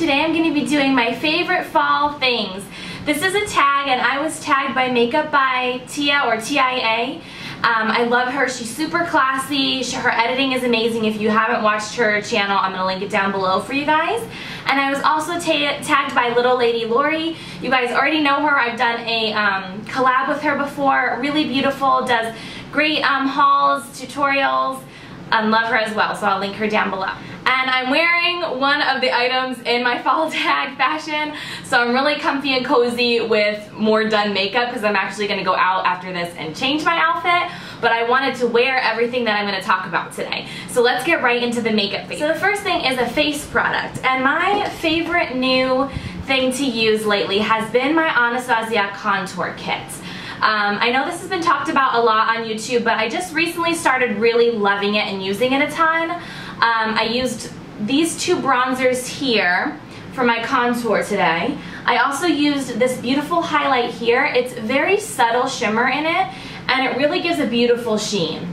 Today I'm going to be doing my favorite fall things. This is a tag, and I was tagged by Makeup by Tia, or TIA. I love her. She's super classy. Her editing is amazing. If you haven't watched her channel, I'm going to link it down below for you guys. And I was also tagged by LittleLadyLohrey. You guys already know her. I've done a collab with her before. Really beautiful. Does great hauls, tutorials. I love her as well, so I'll link her down below. And I'm wearing one of the items in my fall tag fashion, so I'm really comfy and cozy with more done makeup because I'm actually going to go out after this and change my outfit, but I wanted to wear everything that I'm going to talk about today. So let's get right into the makeup phase. So the first thing is a face product, and my favorite new thing to use lately has been my Anastasia Contour Kit. I know this has been talked about a lot on YouTube, but I just recently started really loving it and using it a ton. I used these two bronzers here for my contour today. I also used this beautiful highlight here. It's very subtle shimmer in it, and it really gives a beautiful sheen.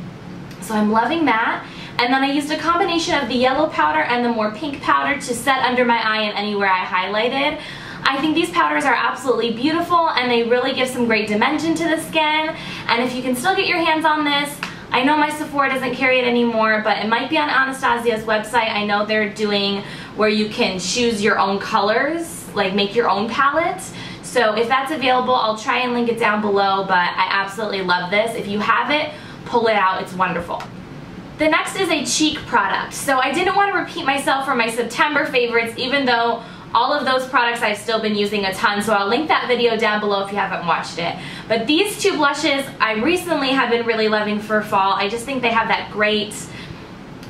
So I'm loving that. And then I used a combination of the yellow powder and the more pink powder to set under my eye and anywhere I highlighted. I think these powders are absolutely beautiful, and they really give some great dimension to the skin. And if you can still get your hands on this, I know my Sephora doesn't carry it anymore, but it might be on Anastasia's website. I know they're doing where you can choose your own colors, like make your own palette. So if that's available, I'll try and link it down below, but I absolutely love this. If you have it, pull it out. It's wonderful. The next is a cheek product. So I didn't want to repeat myself for my September favorites, even though all of those products I've still been using a ton, so I'll link that video down below if you haven't watched it. But these two blushes I recently have been really loving for fall. I just think they have that great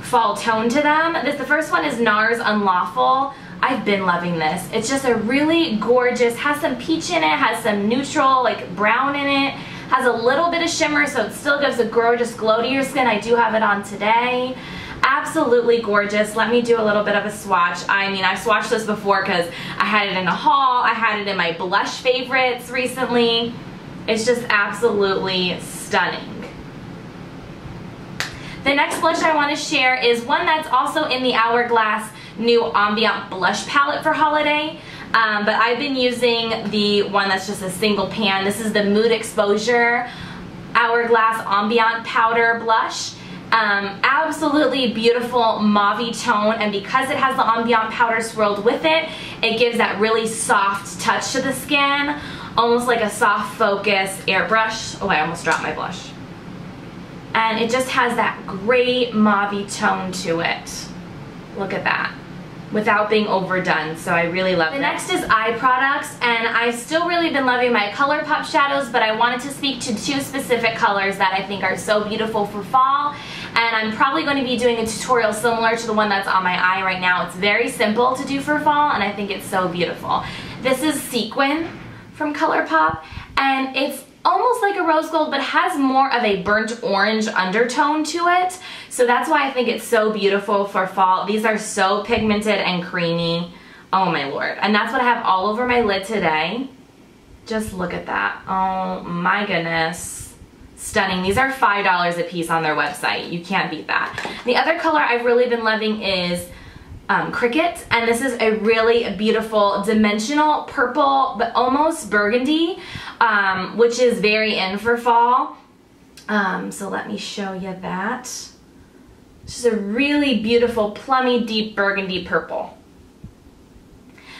fall tone to them. The first one is NARS Unlawful. I've been loving this. It's just a really gorgeous, has some peach in it, has some neutral, like brown in it, has a little bit of shimmer, so it still gives a gorgeous glow to your skin. I do have it on today. Absolutely gorgeous. Let me do a little bit of a swatch. I mean, I've swatched this before because I had it in a haul. I had it in my blush favorites recently. It's just absolutely stunning. The next blush I want to share is one that's also in the Hourglass new Ambient blush palette for holiday. But I've been using the one that's just a single pan. This is the Mood Exposure Hourglass Ambient Powder Blush. Absolutely beautiful mauve-y tone, and because it has the ambient powder swirled with it, it gives that really soft touch to the skin, almost like a soft focus airbrush. Oh, I almost dropped my blush. And it just has that great mauve-y tone to it. Look at that. Without being overdone, so I really love it. The next is eye products, and I've still really been loving my ColourPop shadows, but I wanted to speak to two specific colors that I think are so beautiful for fall, and I'm probably going to be doing a tutorial similar to the one that's on my eye right now. It's very simple to do for fall, and I think it's so beautiful. This is Sequin from ColourPop, and it's almost like a rose gold, but has more of a burnt orange undertone to it. So that's why I think it's so beautiful for fall. These are so pigmented and creamy. Oh my lord. And that's what I have all over my lid today. Just look at that. Oh my goodness. Stunning. These are $5 a piece on their website. You can't beat that. The other color I've really been loving is Cricut, and this is a really beautiful dimensional purple, but almost burgundy, which is very in for fall. So let me show you that. This is a really beautiful plummy deep burgundy purple.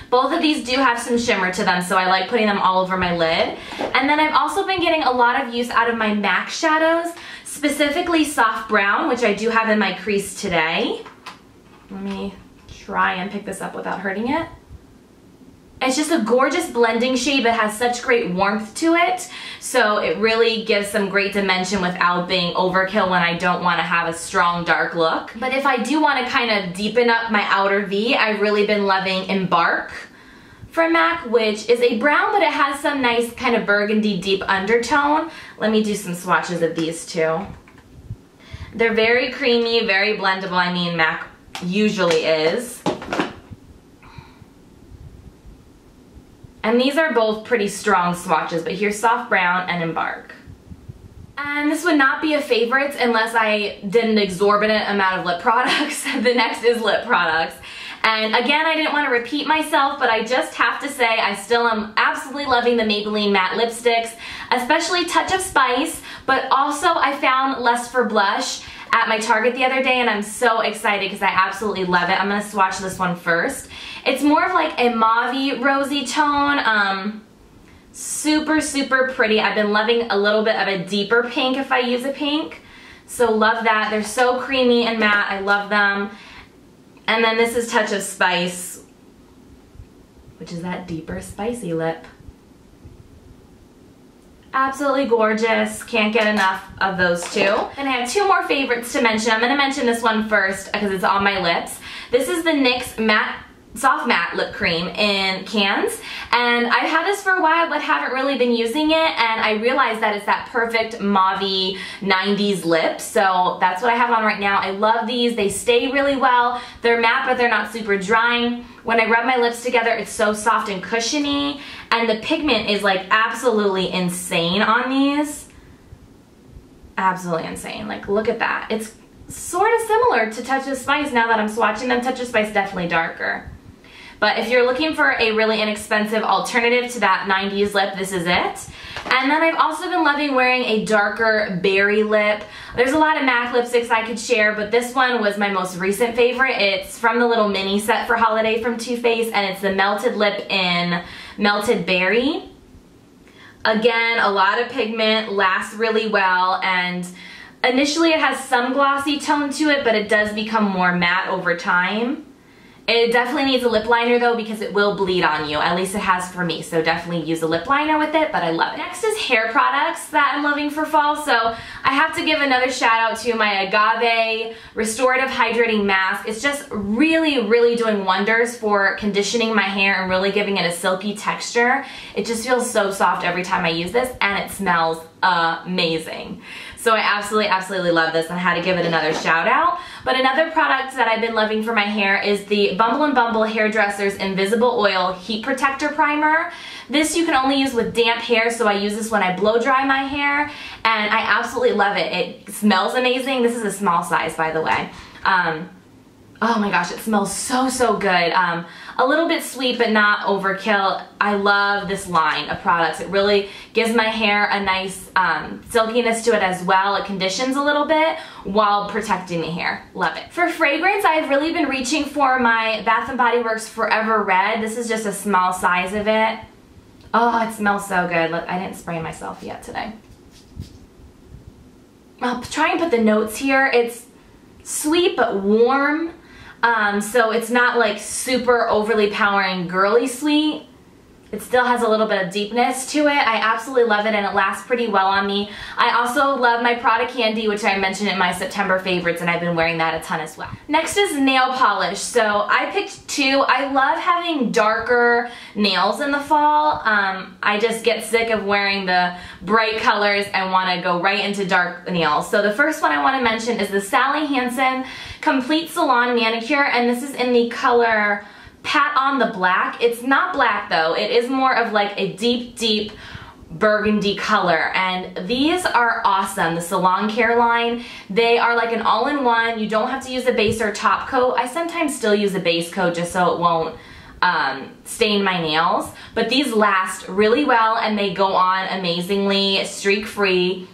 Both of these do have some shimmer to them, so I like putting them all over my lid. And then I've also been getting a lot of use out of my MAC shadows, specifically Soft Brown, which I do have in my crease today. Let me try and pick this up without hurting it. It's just a gorgeous blending shade, but has such great warmth to it, so it really gives some great dimension without being overkill when I don't want to have a strong dark look. But if I do want to kind of deepen up my outer V, I've really been loving Embark from MAC, which is a brown, but it has some nice kind of burgundy deep undertone. Let me do some swatches of these two. They're very creamy, very blendable. I mean, MAC usually is. And these are both pretty strong swatches, but here's Soft Brown and Embark. And this would not be a favorite unless I did an exorbitant amount of lip products. The next is lip products. And again, I didn't want to repeat myself, but I just have to say I still am absolutely loving the Maybelline Matte Lipsticks, especially Touch of Spice, but also I found Lust for Blush at my Target the other day, and I'm so excited because I absolutely love it. I'm going to swatch this one first. It's more of like a mauve-y, rosy tone. Super, super pretty. I've been loving a little bit of a deeper pink if I use a pink. So love that. They're so creamy and matte. I love them. And then this is Touch of Spice, which is that deeper spicy lip. Absolutely gorgeous. Can't get enough of those two. And I have two more favorites to mention. I'm going to mention this one first because it's on my lips. This is the NYX Matte Soft Matte Lip Cream in cans, and I've had this for a while but haven't really been using it, and I realized that it's that perfect mauve-y 90s lip, so that's what I have on right now. I love these. They stay really well. They're matte but they're not super drying. When I rub my lips together, it's so soft and cushiony, and the pigment is like absolutely insane on these. Absolutely insane. Like, look at that. It's sort of similar to Touch of Spice now that I'm swatching them. Touch of Spice definitely darker. But if you're looking for a really inexpensive alternative to that 90s lip, this is it. And then I've also been loving wearing a darker berry lip. There's a lot of MAC lipsticks I could share, but this one was my most recent favorite. It's from the little mini set for holiday from Too Faced, and it's the Melted Lip in Melted Berry. Again, a lot of pigment, lasts really well, and initially it has some glossy tone to it, but it does become more matte over time. It definitely needs a lip liner though, because it will bleed on you. At least it has for me, so definitely use a lip liner with it, but I love it. Next is hair products that I'm loving for fall, so I have to give another shout out to my Agave Restorative Hydrating Mask. It's just really, really doing wonders for conditioning my hair and really giving it a silky texture. It just feels so soft every time I use this, and it smells amazing. So I absolutely, absolutely love this, and I had to give it another shout out. But another product that I've been loving for my hair is the Bumble and Bumble Hairdresser's Invisible Oil Heat Protector Primer. This you can only use with damp hair, so I use this when I blow dry my hair, and I absolutely love it. It smells amazing. This is a small size, by the way. Oh my gosh, it smells so, so good. A little bit sweet, but not overkill. I love this line of products. It really gives my hair a nice silkiness to it as well. It conditions a little bit while protecting the hair. Love it. For fragrance, I've really been reaching for my Bath and Body Works Forever Red. This is just a small size of it. Oh, it smells so good. Look, I didn't spray myself yet today. I'll try and put the notes here. It's sweet but warm. So it's not like super overly powering girly sweet. It still has a little bit of deepness to it. I absolutely love it, and it lasts pretty well on me. I also love my Prada Candy, which I mentioned in my September favorites, and I've been wearing that a ton as well. Next is nail polish. So I picked two. I love having darker nails in the fall. I just get sick of wearing the bright colors and want to go right into dark nails. So the first one I want to mention is the Sally Hansen Complete Salon Manicure, and this is in the color Pat on the Black. It's not black though. It is more of like a deep, deep burgundy color, and these are awesome. The Salon Care line, they are like an all-in-one. You don't have to use a base or top coat. I sometimes still use a base coat just so it won't stain my nails, but these last really well and they go on amazingly, streak-free.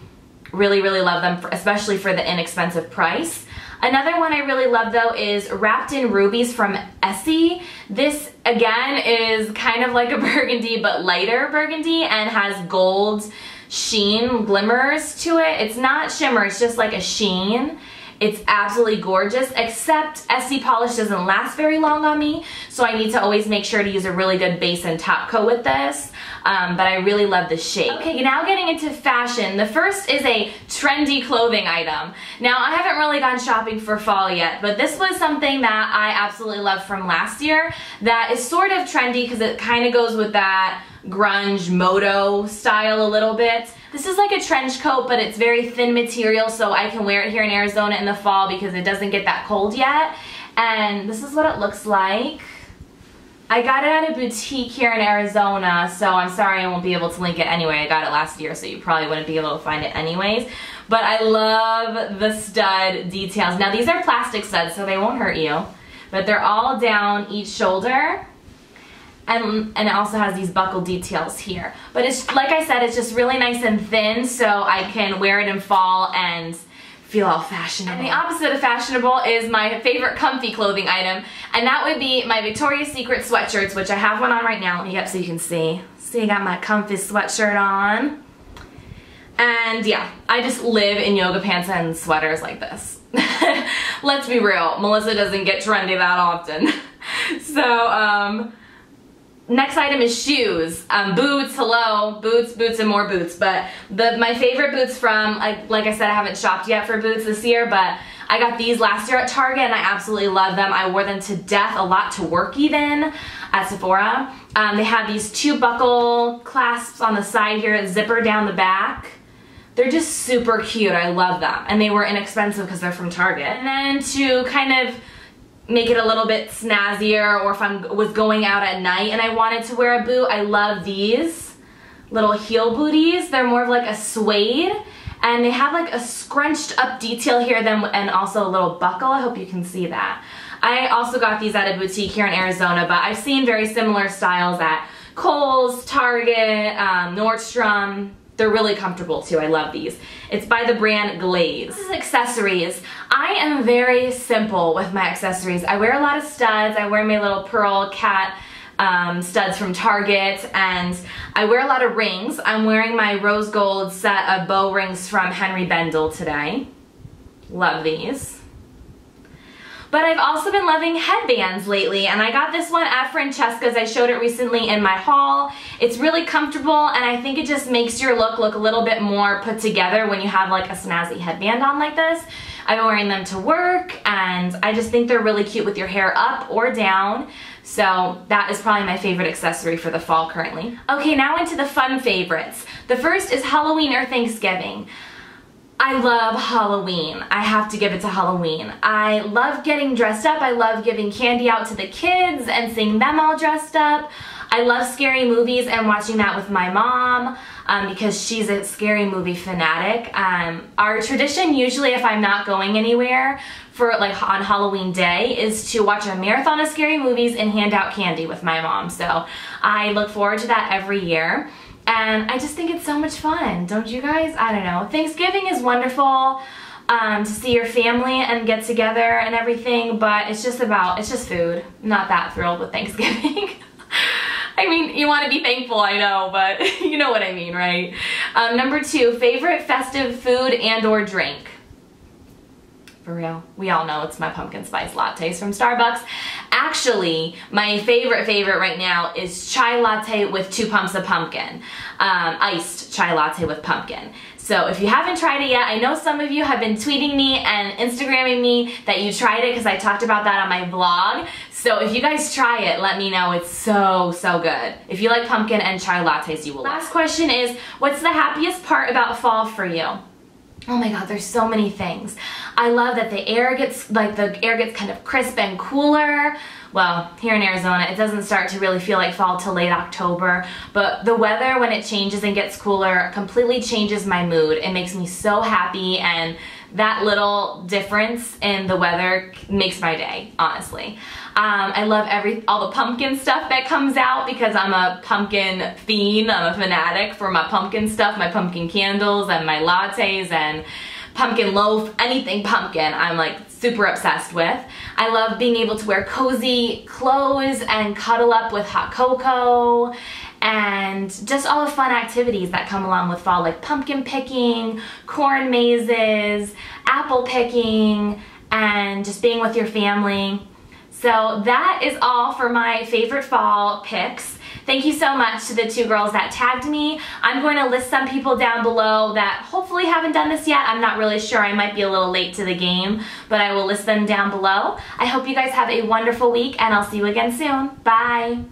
Really, really love them, especially for the inexpensive price. Another one I really love though is Wrapped in Rubies from Essie. This again is kind of like a burgundy but lighter burgundy and has gold sheen glimmers to it. It's not shimmer, it's just like a sheen. It's absolutely gorgeous, except Essie polish doesn't last very long on me, so I need to always make sure to use a really good base and top coat with this, but I really love the shape. Okay, now getting into fashion. The first is a trendy clothing item. Now, I haven't really gone shopping for fall yet, but this was something that I absolutely loved from last year that is sort of trendy because it kind of goes with that grunge moto style a little bit. This is like a trench coat, but it's very thin material, so I can wear it here in Arizona in the fall because it doesn't get that cold yet. And this is what it looks like. I got it at a boutique here in Arizona, so I'm sorry I won't be able to link it anyway. I got it last year, so you probably wouldn't be able to find it anyways. But I love the stud details. Now, these are plastic studs, so they won't hurt you. but they're all down each shoulder. And it also has these buckle details here. But it's like I said, it's just really nice and thin, so I can wear it in fall and feel all fashionable. And the opposite of fashionable is my favorite comfy clothing item, and that would be my Victoria's Secret sweatshirts, which I have one on right now. Yep, so you can see. So I got my comfy sweatshirt on. And yeah, I just live in yoga pants and sweaters like this. Let's be real, Melissa doesn't get trendy that often. So, next item is shoes. Boots, hello. Boots, boots, and more boots. But my favorite boots from, like I said, I haven't shopped yet for boots this year, but I got these last year at Target and I absolutely love them. I wore them to death, a lot to work even, at Sephora. They have these two buckle clasps on the side here, a zipper down the back. They're just super cute. I love them. And they were inexpensive because they're from Target. And then to kind of make it a little bit snazzier, or if I was going out at night and I wanted to wear a boot, I love these little heel booties. They're more of like a suede, and they have like a scrunched up detail here and also a little buckle. I hope you can see that. I also got these at a boutique here in Arizona, but I've seen very similar styles at Kohl's, Target, Nordstrom. They're really comfortable too. I love these. It's by the brand Glaze. This is accessories. I am very simple with my accessories. I wear a lot of studs. I wear my little pearl cat studs from Target, and I wear a lot of rings. I'm wearing my rose gold set of bow rings from Henry Bendel today. Love these. But I've also been loving headbands lately, and I got this one at Francesca's. I showed it recently in my haul. It's really comfortable, and I think it just makes your look a little bit more put together when you have like a snazzy headband on like this. I've been wearing them to work, and I just think they're really cute with your hair up or down. So that is probably my favorite accessory for the fall currently. Okay, now into the fun favorites. The first is Halloween or Thanksgiving. I love Halloween. I have to give it to Halloween. I love getting dressed up. I love giving candy out to the kids and seeing them all dressed up. I love scary movies and watching that with my mom because she's a scary movie fanatic. Our tradition usually, if I'm not going anywhere for like on Halloween day, is to watch a marathon of scary movies and hand out candy with my mom. So I look forward to that every year. And I just think it's so much fun, don't you guys? I don't know. Thanksgiving is wonderful to see your family and get together and everything, but it's just food. I'm not that thrilled with Thanksgiving. I mean, you want to be thankful, I know, but you know what I mean, right? Number two, favorite festive food and or drink. For real, we all know it's my pumpkin spice lattes from Starbucks. Actually, my favorite right now is chai latte with 2 pumps of pumpkin. Iced chai latte with pumpkin. So if you haven't tried it yet, I know some of you have been tweeting me and Instagramming me that you tried it because I talked about that on my vlog. So if you guys try it, let me know. It's so good. If you like pumpkin and chai lattes, you will love. Last question is, what's the happiest part about fall for you? Oh my God, there's so many things. I love that the air gets kind of crisp and cooler. Well, here in Arizona, it doesn't start to really feel like fall till late October, but the weather, when it changes and gets cooler, completely changes my mood. It makes me so happy, and that little difference in the weather makes my day, honestly. I love all the pumpkin stuff that comes out because I'm a pumpkin fiend. I'm a fanatic for my pumpkin stuff, my pumpkin candles and my lattes and pumpkin loaf, anything pumpkin I'm like super obsessed with. I love being able to wear cozy clothes and cuddle up with hot cocoa and just all the fun activities that come along with fall, like pumpkin picking, corn mazes, apple picking, and just being with your family. So that is all for my favorite fall picks. Thank you so much to the 2 girls that tagged me. I'm going to list some people down below that hopefully haven't done this yet. I'm not really sure. I might be a little late to the game, but I will list them down below. I hope you guys have a wonderful week, and I'll see you again soon. Bye.